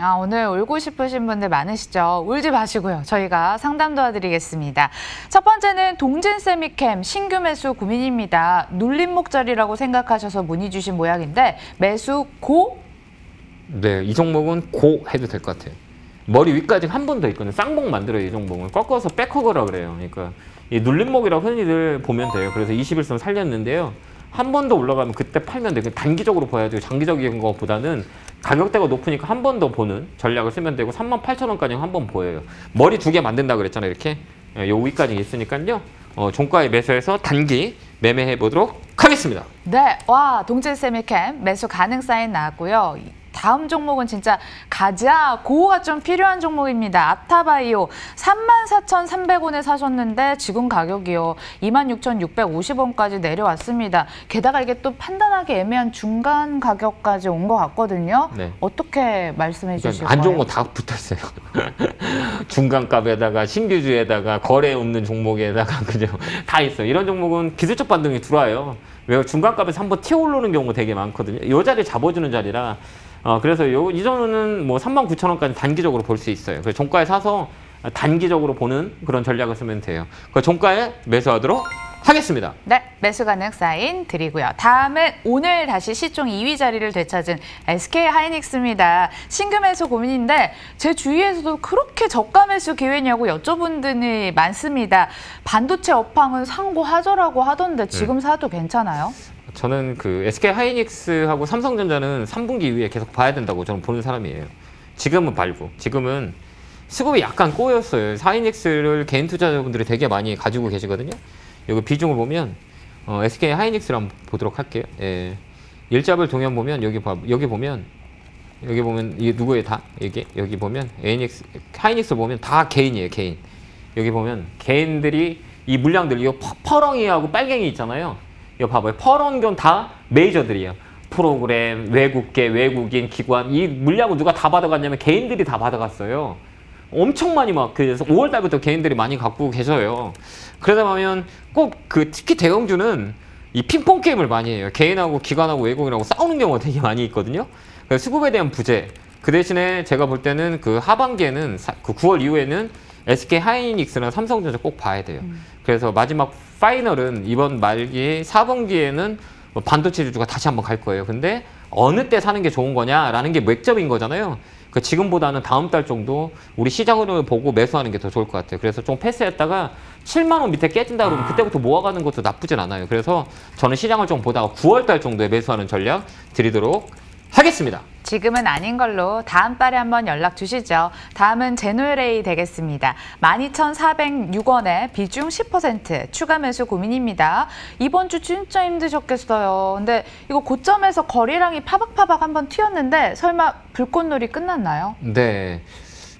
아, 오늘 울고 싶으신 분들 많으시죠? 울지 마시고요. 저희가 상담 도와드리겠습니다. 첫 번째는 동진쎄미켐 신규 매수 고민입니다. 눌림목절이라고 생각하셔서 문의 주신 모양인데 매수 고? 네, 이 종목은 고 해도 될 것 같아요. 머리 위까지 한 번 더 있거든요. 쌍봉 만들어요, 이 종목은. 꺾어서 백허그라 그래요. 그러니까 이 눌림목이라고 흔히들 보면 돼요. 그래서 21선 살렸는데요. 한 번 더 올라가면 그때 팔면 되고 단기적으로 봐야죠. 장기적인 것보다는 가격대가 높으니까 한 번 더 보는 전략을 쓰면 되고 38,000원까지 한 번 보여요. 머리 두 개 만든다 그랬잖아요. 이렇게 요 위까지 있으니까요. 종가에 매수해서 단기 매매해 보도록 하겠습니다. 네, 와 동진쎄미켐 매수 가능 사인 나왔고요. 다음 종목은 진짜 가자 고가 좀 필요한 종목입니다. 압타바이오 34,300원에 사셨는데 지금 가격이요 26,650원까지 내려왔습니다. 게다가 이게 또 판단하기 애매한 중간 가격까지 온 것 같거든요. 네. 어떻게 말씀해 주실 거예요? 안 좋은 거 다 붙었어요. 중간값에다가 신규주에다가 거래 없는 종목에다가 그냥 다 있어요. 이런 종목은 기술적 반등이 들어와요. 왜요? 중간값에서 한번 튀어오르는 경우 되게 많거든요. 이 자리 잡아주는 자리라. 그래서 이 정도는 뭐 39,000원까지 단기적으로 볼 수 있어요. 그래서 종가에 사서 단기적으로 보는 그런 전략을 쓰면 돼요. 그 종가에 매수하도록 하겠습니다. 네, 매수 가능 사인 드리고요. 다음은 오늘 다시 시총 2위 자리를 되찾은 SK하이닉스입니다. 신규 매수 고민인데 제 주위에서도 그렇게 저가 매수 기회냐고 여쭤본 분들이 많습니다. 반도체 업황은 상고 하저라고 하던데 지금 사도 괜찮아요? 저는 그 SK하이닉스하고 삼성전자는 3분기 이후에 계속 봐야 된다고 저는 보는 사람이에요. 지금은 말고. 지금은 수급이 약간 꼬였어요. 하이닉스를 개인 투자자분들이 되게 많이 가지고 계시거든요. 여기 비중을 보면 SK하이닉스를 한번 보도록 할게요. 예. 일자별 동향 보면 여기 보면 이게 누구예요? 다 이게 여기 보면 하이닉스 보면 다 개인이에요. 개인. 여기 보면 개인들이 이 물량들 이거 퍼렁이하고 빨갱이 있잖아요. 이거 봐봐요. 퍼런견 다 메이저들이에요. 프로그램, 외국계, 외국인, 기관 이 물량을 누가 다 받아갔냐면 개인들이 다 받아갔어요. 엄청 많이 막 그래서 5월 달부터 개인들이 많이 갖고 계셔요. 그러다 보면 꼭 그 특히 대형주는 이 핑퐁 게임을 많이 해요. 개인하고 기관하고 외국인하고 싸우는 경우가 되게 많이 있거든요. 그래서 수급에 대한 부재. 그 대신에 제가 볼 때는 그 하반기에는 그 9월 이후에는 SK 하이닉스나 삼성전자 꼭 봐야 돼요. 그래서 마지막 파이널은 이번 말기 4분기에는 반도체 주주가 다시 한번 갈 거예요. 근데 어느 때 사는 게 좋은 거냐라는 게 맥점인 거잖아요. 그 지금보다는 다음 달 정도 우리 시장을 보고 매수하는 게 더 좋을 것 같아요. 그래서 좀 패스했다가 7만 원 밑에 깨진다 그러면 그때부터 모아가는 것도 나쁘진 않아요. 그래서 저는 시장을 좀 보다가 9월 달 정도에 매수하는 전략 드리도록 하겠습니다. 지금은 아닌 걸로 다음 달에 한번 연락 주시죠. 다음은 제노레이 되겠습니다. 12,406원에 비중 10% 추가 매수 고민입니다. 이번 주 진짜 힘드셨겠어요. 근데 이거 고점에서 거래량이 파박파박 한번 튀었는데 설마 불꽃놀이 끝났나요? 네,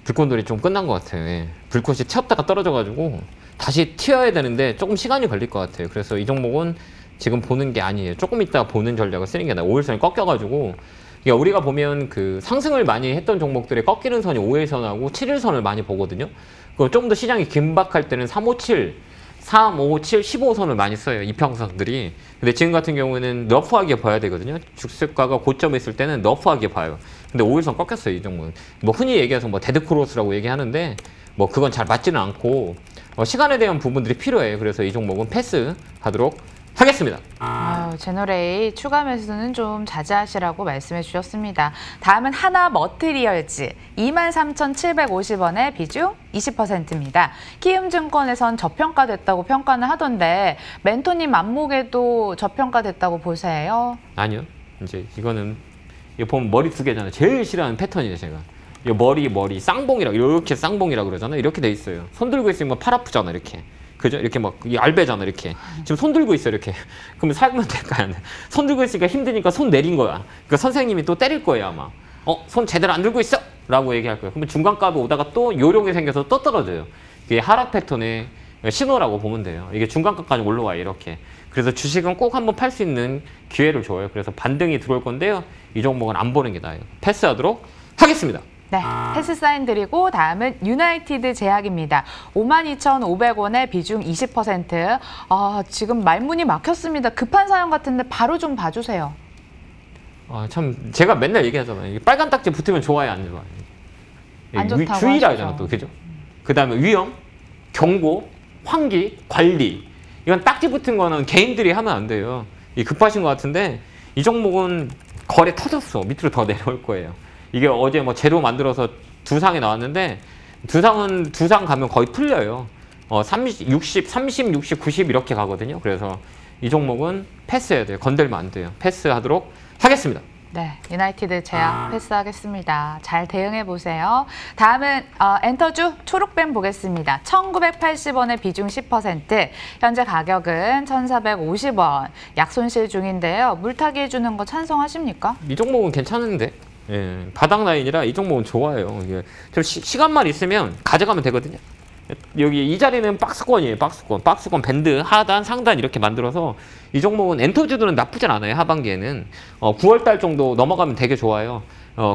불꽃놀이 좀 끝난 것 같아요. 예. 불꽃이 튀었다가 떨어져가지고 다시 튀어야 되는데 조금 시간이 걸릴 것 같아요. 그래서 이 종목은 지금 보는 게 아니에요. 조금 있다 보는 전략을 쓰는 게 나아요. 5일선이 꺾여가지고 그러니까 우리가 보면 그 상승을 많이 했던 종목들의 꺾이는 선이 5일선하고 7일선을 많이 보거든요. 그리고 좀 더 시장이 긴박할 때는 3, 5, 7, 15선을 많이 써요. 이평선들이. 근데 지금 같은 경우에는 러프하게 봐야 되거든요. 주가가 고점에 있을 때는 러프하게 봐요. 근데 5일선 꺾였어요. 이 종목은. 뭐 흔히 얘기해서 뭐 데드크로스라고 얘기하는데 뭐 그건 잘 맞지는 않고 시간에 대한 부분들이 필요해요. 그래서 이 종목은 패스하도록 하겠습니다. 아유, 제노레이 추가 매수는 좀 자제하시라고 말씀해 주셨습니다. 다음은 하나 머티리얼즈 23,750원에 비중 20%입니다. 키움증권에선 저평가됐다고 평가는 하던데 멘토님 안목에도 저평가됐다고 보세요? 아니요. 이제 이거는 이거 보면 머리 두 개잖아요. 제일 싫어하는 패턴이에요, 제가. 이 머리 쌍봉이라고 이렇게 쌍봉이라고 그러잖아요. 이렇게 돼 있어요. 손 들고 있으면 팔 아프잖아, 이렇게. 그죠? 이렇게 막, 이 알배잖아, 이렇게. 지금 손 들고 있어, 이렇게. 그러면 살면 될까요? 손 들고 있으니까 힘드니까 손 내린 거야. 그러니까 선생님이 또 때릴 거예요, 아마. 손 제대로 안 들고 있어! 라고 얘기할 거예요. 그러면 중간값에 오다가 또 요령이 생겨서 또 떨어져요. 이게 하락 패턴의 신호라고 보면 돼요. 이게 중간값까지 올라와요, 이렇게. 그래서 주식은 꼭 한번 팔 수 있는 기회를 줘요. 그래서 반등이 들어올 건데요. 이 종목은 안 보는 게 나아요. 패스하도록 하겠습니다. 네, 패스 사인 드리고 다음은 유나이티드 제약입니다. 52,500원에 비중 20%. 아, 지금 말문이 막혔습니다. 급한 사연 같은데 바로 좀 봐주세요. 아, 참 제가 맨날 얘기하잖아요. 빨간 딱지 붙으면 좋아요, 안 좋아요? 안 좋다고 주의라 하잖아 또, 그죠? 그다음에 위험, 경고, 환기, 관리. 이건 딱지 붙은 거는 개인들이 하면 안 돼요. 급하신 것 같은데 이 종목은 거래 터졌어. 밑으로 더 내려올 거예요. 이게 어제 뭐 재료 만들어서 두 상이 나왔는데 두 상 가면 거의 풀려요. 30, 60, 30, 60, 90 이렇게 가거든요. 그래서 이 종목은 패스해야 돼요. 건들면 안 돼요. 패스하도록 하겠습니다. 네, 유나이티드 제약 패스하겠습니다. 잘 대응해보세요. 다음은 엔터주 초록뱀 보겠습니다. 1980원의 비중 10%, 현재 가격은 1450원, 약손실 중인데요. 물타기 해주는 거 찬성하십니까? 이 종목은 괜찮은데, 예, 바닥 라인이라 이 종목은 좋아요. 예, 좀 시간만 있으면 가져가면 되거든요. 여기 이 자리는 박스권이에요. 박스권 밴드 하단 상단 이렇게 만들어서 이 종목은 엔터주들은 나쁘진 않아요. 하반기에는 9월달 정도 넘어가면 되게 좋아요.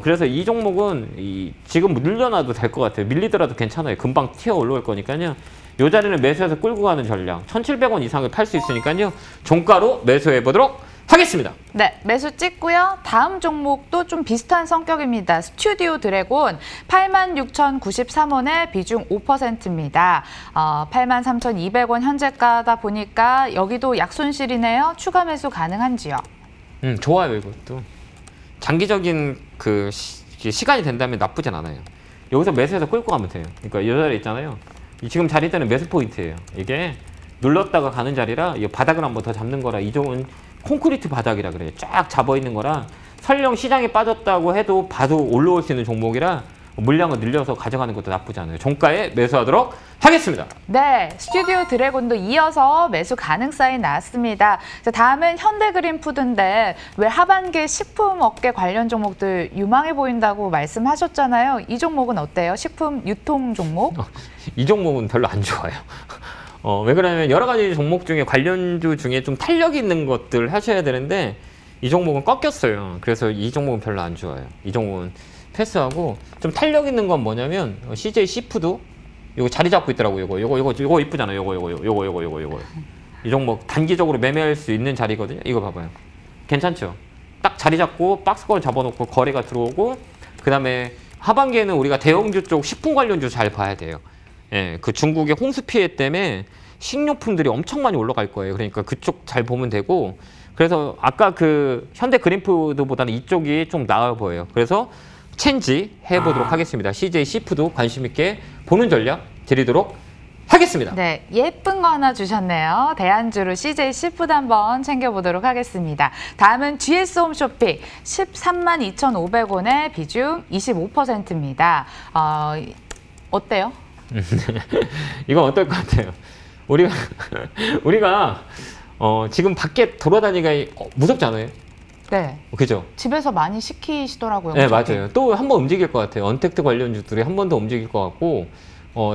그래서 이 종목은 지금 늘려놔도 될 것 같아요. 밀리더라도 괜찮아요. 금방 튀어 올라올 거니까요. 이 자리는 매수해서 끌고 가는 전략, 1700원 이상을 팔 수 있으니까요. 종가로 매수해 보도록 하겠습니다. 네, 매수 찍고요. 다음 종목도 좀 비슷한 성격입니다. 스튜디오 드래곤 86,093원에 비중 5%입니다. 83,200원 현재가다 보니까 여기도 약손실이네요. 추가 매수 가능한지요? 좋아요. 이것도 장기적인 그 시간이 된다면 나쁘진 않아요. 여기서 매수해서 끌고 가면 돼요. 그러니까 이 자리 있잖아요. 지금 자리 때는 매수 포인트예요. 이게 눌렀다가 가는 자리라 이 바닥을 한번 더 잡는 거라, 이 종은 콘크리트 바닥이라 그래요. 쫙 잡아 있는 거라 설령 시장에 빠졌다고 해도 바로 올라올 수 있는 종목이라 물량을 늘려서 가져가는 것도 나쁘지 않아요. 종가에 매수하도록 하겠습니다. 네, 스튜디오 드래곤도 이어서 매수 가능 사인 나왔습니다. 다음은 현대그린푸드인데 왜 하반기에 식품업계 관련 종목들 유망해 보인다고 말씀하셨잖아요. 이 종목은 어때요? 식품 유통 종목? 이 종목은 별로 안 좋아요. 왜 그러냐면 여러 가지 종목 중에 관련주 중에 좀 탄력이 있는 것들 하셔야 되는데 이 종목은 꺾였어요. 그래서 이 종목은 별로 안 좋아요. 이 종목은 패스하고, 좀 탄력 있는 건 뭐냐면 CJ씨푸드 이거 자리 잡고 있더라고요. 이거 이쁘잖아요. 이거 이 종목 단기적으로 매매할 수 있는 자리거든요. 이거 봐봐요. 괜찮죠? 딱 자리 잡고 박스권 잡아놓고 거래가 들어오고, 그 다음에 하반기에는 우리가 대형주 쪽 식품 관련주 잘 봐야 돼요. 예, 그 중국의 홍수 피해 때문에 식료품들이 엄청 많이 올라갈 거예요. 그러니까 그쪽 잘 보면 되고, 그래서 아까 그 현대 그린푸드보다는 이쪽이 좀 나아 보여요. 그래서 체인지 해보도록 하겠습니다. CJ씨푸드 관심 있게 보는 전략 드리도록 하겠습니다. 네, 예쁜 거 하나 주셨네요. 대안주로 CJ씨푸드 한번 챙겨보도록 하겠습니다. 다음은 GS홈쇼핑 132,500원의 비중 25%입니다. 어때요? 이건 어떨 것 같아요? 우리가 지금 밖에 돌아다니기가 무섭지 않아요? 네. 그죠? 집에서 많이 시키시더라고요. 네, 맞아요. 또 한 번 움직일 것 같아요. 언택트 관련주들이 한 번 더 움직일 것 같고,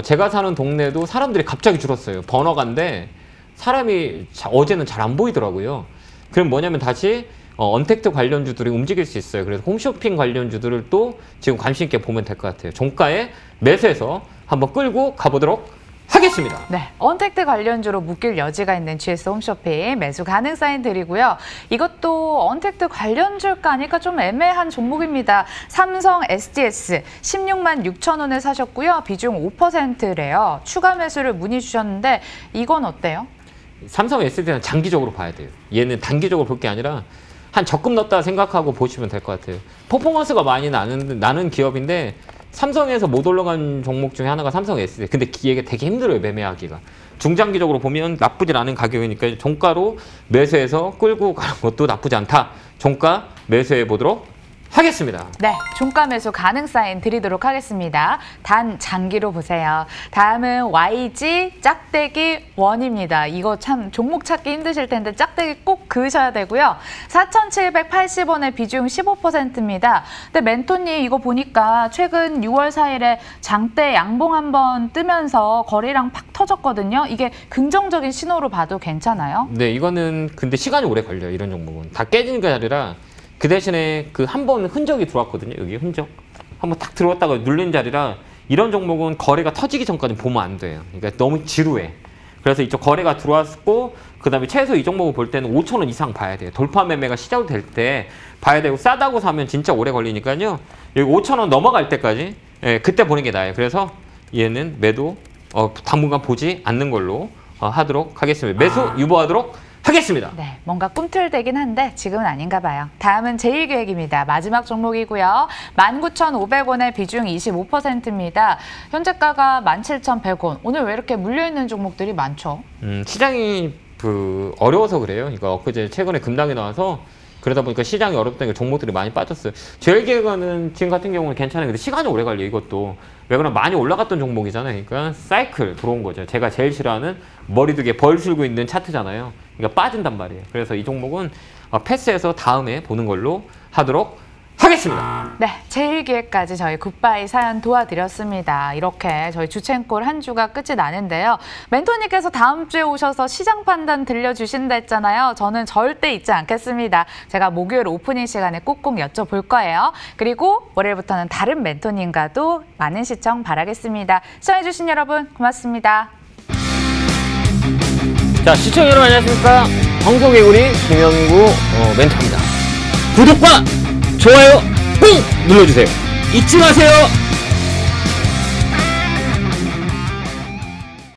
제가 사는 동네도 사람들이 갑자기 줄었어요. 번화가인데 사람이 어제는 잘 안 보이더라고요. 그럼 뭐냐면 다시 언택트 관련주들이 움직일 수 있어요. 그래서 홈쇼핑 관련주들을 또 지금 관심 있게 보면 될 것 같아요. 종가에 매수해서 한번 끌고 가보도록 하겠습니다. 네, 언택트 관련주로 묶일 여지가 있는 GS 홈쇼핑 매수 가능 사인 드리고요. 이것도 언택트 관련주일까 아닐까 좀 애매한 종목입니다. 삼성 SDS 166,000원에 사셨고요. 비중 5%래요. 추가 매수를 문의 주셨는데 이건 어때요? 삼성 SDS는 장기적으로 봐야 돼요. 얘는 단기적으로 볼 게 아니라 한 적금 넣었다 생각하고 보시면 될 것 같아요. 퍼포먼스가 많이 나는 기업인데 삼성에서 못 올라간 종목 중에 하나가 삼성 SDS. 근데 얘가 되게 힘들어요, 매매하기가. 중장기적으로 보면 나쁘지 않은 가격이니까 종가로 매수해서 끌고 가는 것도 나쁘지 않다. 종가 매수해 보도록 하겠습니다. 네, 종가 매수 가능 사인 드리도록 하겠습니다. 단 장기로 보세요. 다음은 YG 짝대기 원입니다. 이거 참 종목 찾기 힘드실 텐데 짝대기 꼭 그으셔야 되고요. 4,780원의 비중 15%입니다. 근데 멘토님 이거 보니까 최근 6월 4일에 장대 양봉 한번 뜨면서 거래량 팍 터졌거든요. 이게 긍정적인 신호로 봐도 괜찮아요? 네, 이거는 근데 시간이 오래 걸려요. 이런 종목은 다 깨지는 게 아니라 그 대신에 그 한 번 흔적이 들어왔거든요. 여기 흔적 한번 딱 들어왔다가 눌린 자리라 이런 종목은 거래가 터지기 전까지 보면 안 돼요. 그러니까 너무 지루해. 그래서 이쪽 거래가 들어왔고, 그 다음에 최소 이 종목을 볼 때는 5,000원 이상 봐야 돼요. 돌파 매매가 시작될 때 봐야 되고, 싸다고 사면 진짜 오래 걸리니까요. 여기 5,000원 넘어갈 때까지 예, 그때 보는 게 나아요. 그래서 얘는 매도 당분간 보지 않는 걸로 하도록 하겠습니다. 매수 유보하도록 하겠습니다. 네, 뭔가 꿈틀대긴 한데 지금은 아닌가 봐요. 다음은 제일계획입니다. 마지막 종목이고요. 19,500원의 비중 25%입니다. 현재가가 17,100원. 오늘 왜 이렇게 물려있는 종목들이 많죠? 시장이 어려워서 그래요. 이거 엊그제 최근에 급락이 나와서 그러다 보니까 시장이 어렵다니까 종목들이 많이 빠졌어요. 제일계획은 지금 같은 경우는 괜찮은데 시간이 오래 걸려. 이것도 왜 그러면 많이 올라갔던 종목이잖아요. 그러니까 사이클 들어온 거죠. 제가 제일 싫어하는 머리 두 개 벌슬고 있는 차트잖아요. 그러니까 빠진단 말이에요. 그래서 이 종목은 패스해서 다음에 보는 걸로 하도록 하겠습니다. 네, 제일기획까지 저희 굿바이 사연 도와드렸습니다. 이렇게 저희 주챔콜 한 주가 끝이 나는데요. 멘토님께서 다음 주에 오셔서 시장 판단 들려주신다 했잖아요. 저는 절대 잊지 않겠습니다. 제가 목요일 오프닝 시간에 꼭꼭 여쭤볼 거예요. 그리고 월요일부터는 다른 멘토님과도 많은 시청 바라겠습니다. 시청해주신 여러분 고맙습니다. 자, 시청자 여러분 안녕하십니까. 황소개구리 김현구 멘토입니다. 구독과 좋아요 꾹 눌러주세요. 잊지 마세요.